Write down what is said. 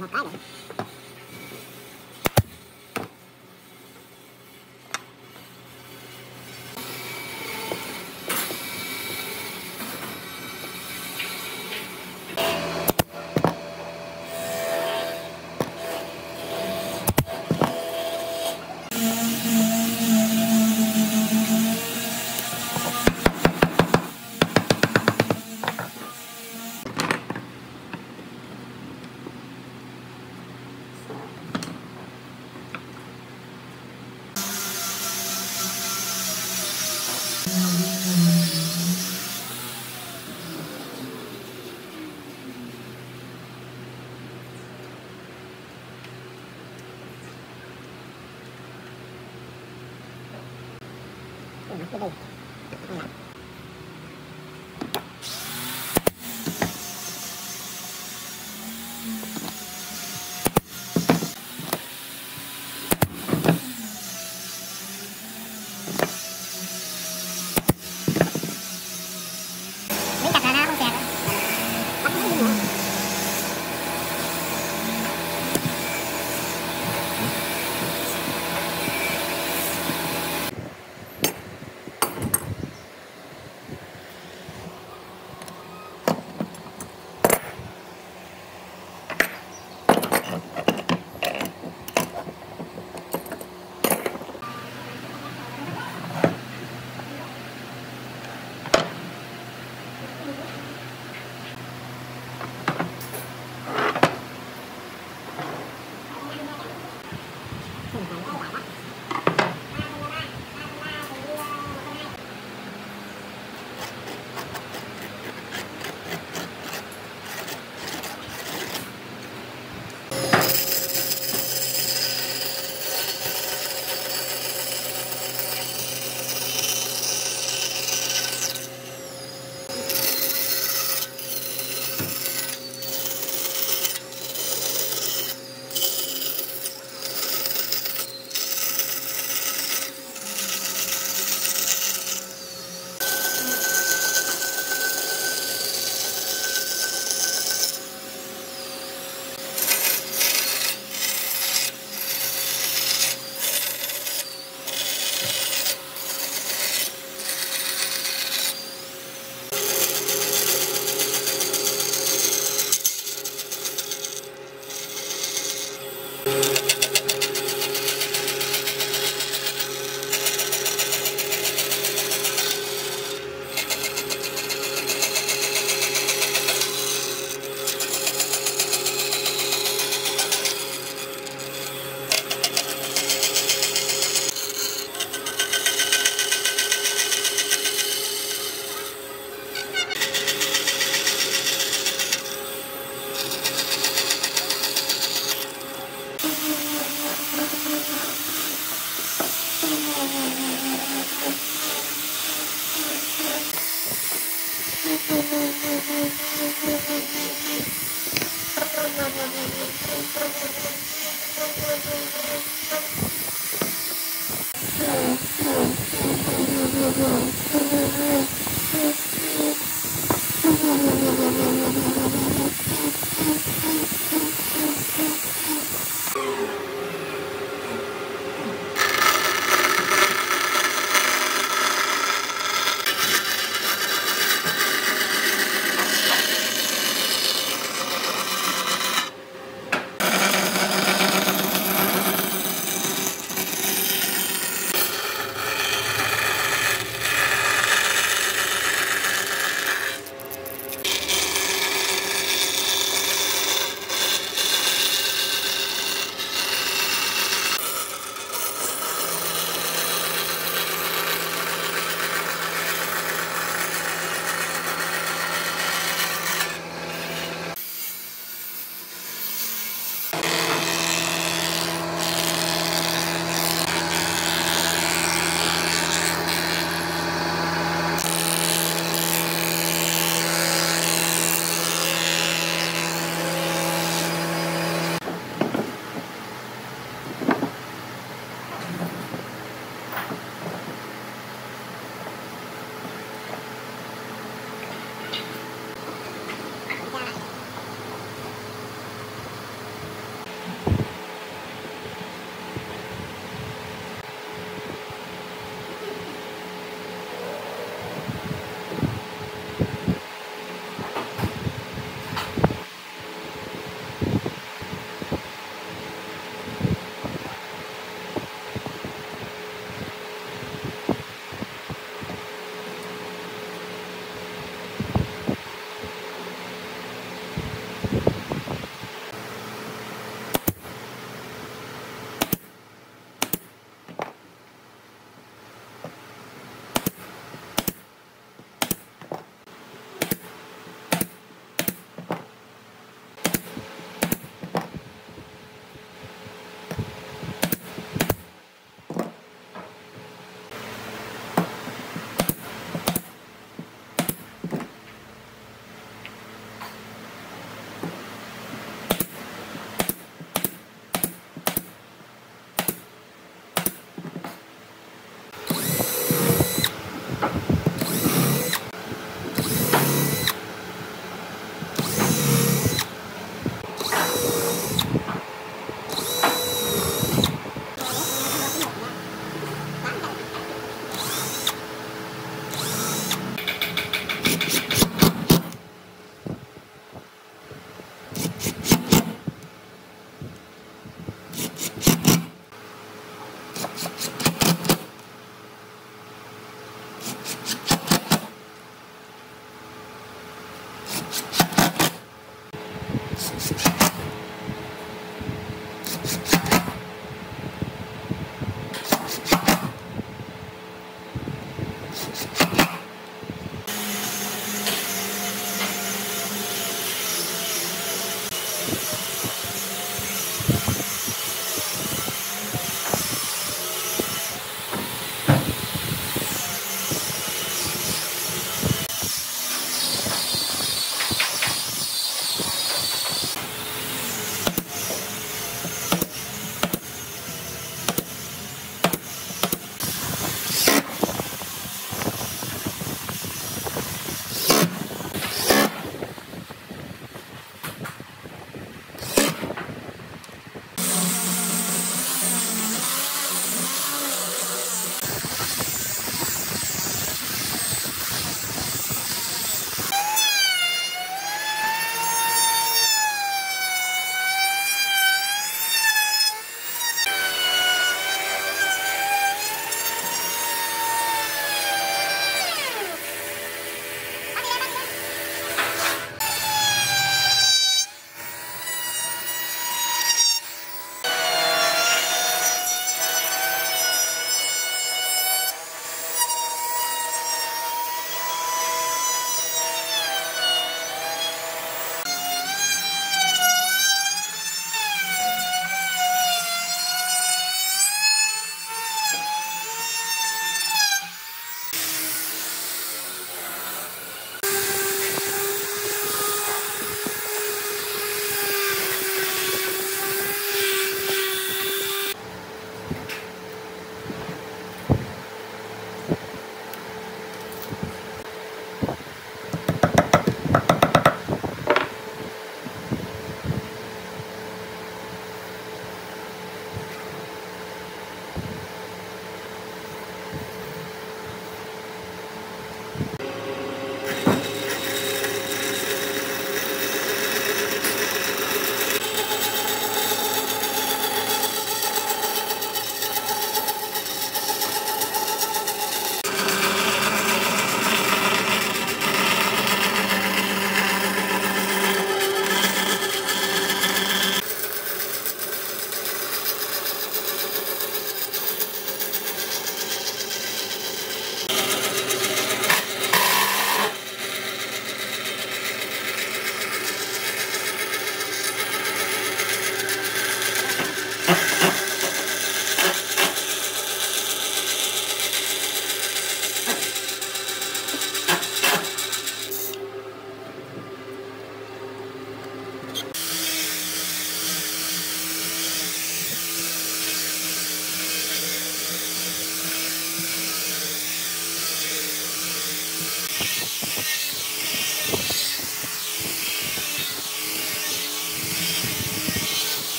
Hokkaido.